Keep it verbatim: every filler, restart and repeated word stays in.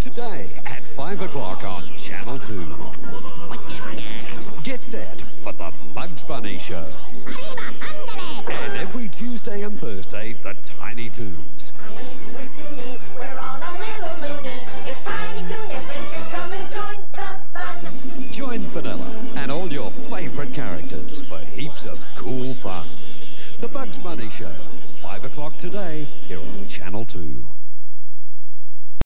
today at five o'clock on Channel two. Get set for The Bugs Bunny Show. And every Tuesday and Thursday, the Tiny Toons. We're all a little loony. It's Tiny Toon Adventures. Come and join the fun. Join Vanilla and all your favourite characters for heaps of cool fun. The Bugs Bunny Show, five o'clock today, here on Channel two.